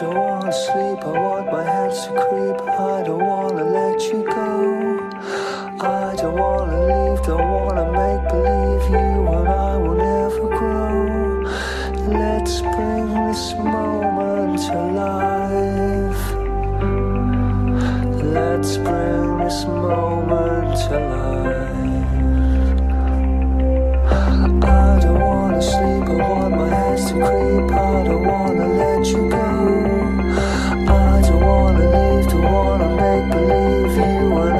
don't wanna sleep, I want my hands to creep. I don't wanna let you go, I don't wanna leave, don't wanna make believe you and I will never grow. Let's bring this moment alive. Let's bring this moment alive. I don't wanna sleep, I want my hands to creep. I don't wanna let you go, I don't wanna leave, don't wanna make believe you and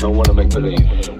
Don't want to make believe.